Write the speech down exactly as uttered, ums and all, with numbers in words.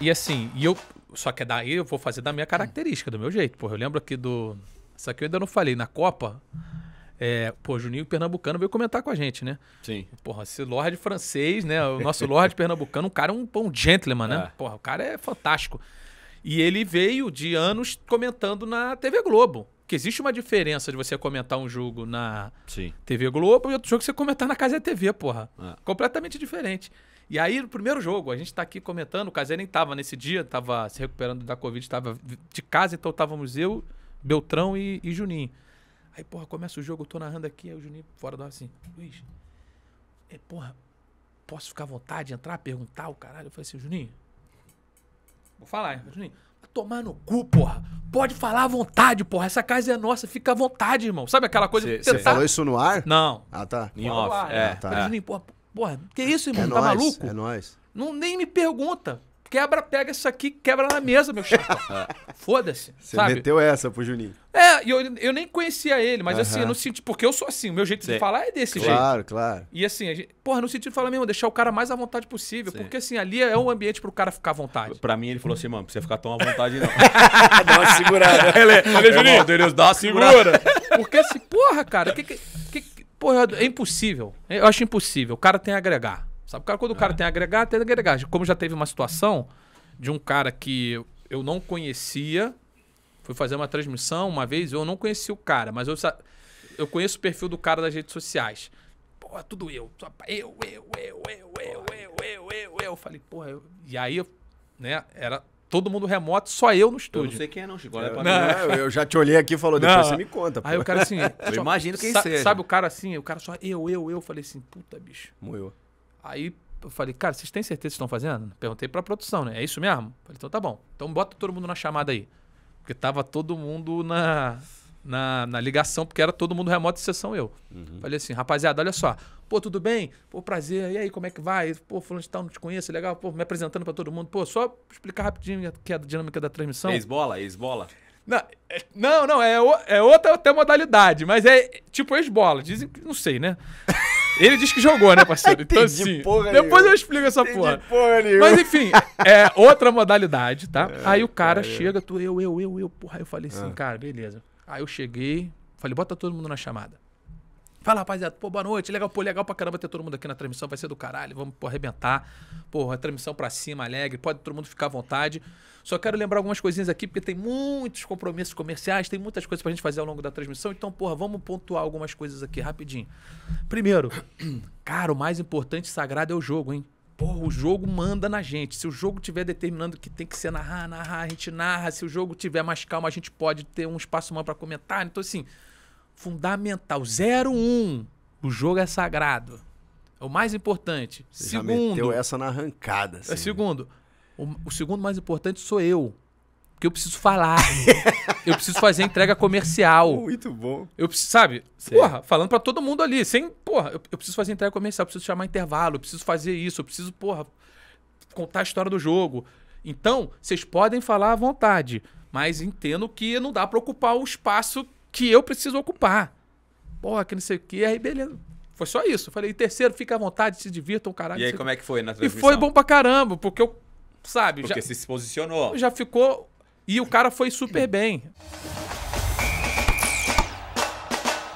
E assim, e eu, só que daí eu vou fazer da minha característica, do meu jeito. Porra, eu lembro aqui do... Isso aqui eu ainda não falei. Na Copa, é, pô, Juninho Pernambucano veio comentar com a gente, né? Sim. Porra, esse Lorde francês, né? O nosso Lorde Pernambucano, um cara um, um gentleman, né? É. Porra, o cara é fantástico. E ele veio de anos comentando na T V Globo. Porque existe uma diferença de você comentar um jogo na Sim. T V Globo e outro jogo que você comentar na Casé T V, porra. É. Completamente diferente. E aí, no primeiro jogo, a gente tá aqui comentando, o Casé nem tava nesse dia, tava se recuperando da Covid, tava de casa, então estávamos eu, Beltrão e, e Juninho. Aí, porra, começa o jogo, eu tô narrando aqui, aí o Juninho fora do ar assim, Luiz, é, porra, posso ficar à vontade, entrar, perguntar o caralho? Eu falei assim, Juninho, vou falar, Juninho. Tomar no cu, porra. Pode falar à vontade, porra. Essa casa é nossa, fica à vontade, irmão. Sabe aquela coisa... Você tentar... falou isso no ar? Não. Ah, tá. Em off. Ar, é, né? Tá. Mas, Juninho, porra, porra, que isso, irmão? É tá nóis, maluco? É nóis. Não, nem me pergunta. Quebra, pega isso aqui, quebra na mesa, meu chapa. Foda-se, sabe? Você meteu essa pro Juninho. É, e eu, eu nem conhecia ele, mas uh -huh. assim, eu não senti... Porque eu sou assim, o meu jeito Sim. de falar é desse claro, jeito. Claro, claro. E assim, a gente, porra, no sentido de falar mesmo, deixar o cara mais à vontade possível, Sim. porque assim, ali é um ambiente pro cara ficar à vontade. Pra mim, ele falou assim, mano, pra você ficar tão à vontade, não. Dá uma segurada. Falei, Juninho, Deus, dá uma segura. Porque assim, porra, cara, que, que, que, porra, é impossível. Eu acho impossível, o cara tem a agregar. Sabe, o cara, quando o cara tem agregar, tem agregar. Como já teve uma situação de um cara que eu não conhecia, fui fazer uma transmissão uma vez, eu não conhecia o cara, mas eu, eu conheço o perfil do cara das redes sociais. Pô, tudo eu. Eu, eu, eu, eu, eu, eu, eu, eu, eu. Falei, porra, eu... E aí, né, era... Todo mundo remoto, só eu no estúdio. Eu não sei quem é não, Chico. Olha pra mim. Eu já te olhei aqui e falou, depois não. Você me conta. Pô. Aí o cara assim... Eu só, imagino quem sa seja. Sabe o cara assim? O cara só eu, eu, eu. Falei assim, puta, bicho. Moeu. Aí eu falei, cara, vocês têm certeza que estão fazendo? Perguntei pra produção, né? É isso mesmo? Falei, então tá bom. Então bota todo mundo na chamada aí. Porque tava todo mundo na, na, na ligação, porque era todo mundo remoto, exceção eu. Uhum. Falei assim, rapaziada, olha só. Pô, tudo bem? Pô, prazer. E aí, como é que vai? Pô, fulano de tal, não te conheço, legal. Pô, me apresentando pra todo mundo. Pô, só explicar rapidinho que é a dinâmica da transmissão. Ex-bola, ex-bola. Não, é, não, não é, é outra até modalidade, mas é tipo ex-bola. Dizem que, não sei, né? Ele diz que jogou, né, parceiro? Então, assim, porra depois nenhuma. Eu explico essa porra. porra Mas, enfim, é outra modalidade, tá? É, aí o cara é. chega, tu, eu, eu, eu, eu, porra. Aí eu falei assim, ah. cara, beleza. Aí eu cheguei, falei, bota todo mundo na chamada. Fala, rapaziada, pô, boa noite, legal, pô, legal pra caramba ter todo mundo aqui na transmissão, vai ser do caralho, vamos pô, arrebentar. Porra, transmissão pra cima, alegre, pode todo mundo ficar à vontade. Só quero lembrar algumas coisinhas aqui, porque tem muitos compromissos comerciais, tem muitas coisas pra gente fazer ao longo da transmissão, então, porra, vamos pontuar algumas coisas aqui rapidinho. Primeiro, cara, o mais importante e sagrado é o jogo, hein? Porra, o jogo manda na gente. Se o jogo tiver determinando que tem que ser narrar, narrar, a gente narra. Se o jogo tiver mais calmo, a gente pode ter um espaço humano pra comentar. Então, assim... Fundamental. zero um. Um. O jogo é sagrado. É o mais importante. Você segundo. Já meteu essa na arrancada. Assim. É segundo. O, o segundo mais importante sou eu. Porque eu preciso falar. Eu preciso fazer entrega comercial. Muito bom. Eu preciso, sabe? Sei. Porra, falando pra todo mundo ali. Sem, porra, eu, eu preciso fazer entrega comercial. Eu preciso chamar intervalo. Eu preciso fazer isso. Eu preciso, porra, contar a história do jogo. Então, vocês podem falar à vontade. Mas entendo que não dá pra ocupar o espaço que eu preciso ocupar. Porra, que não sei o que, aí beleza. Foi só isso. Eu falei, e terceiro, fica à vontade, se divirtam, caralho. E aí, como é que foi na transmissão? E foi bom pra caramba, porque eu, sabe... Porque já, se posicionou. Já ficou... E o cara foi super bem.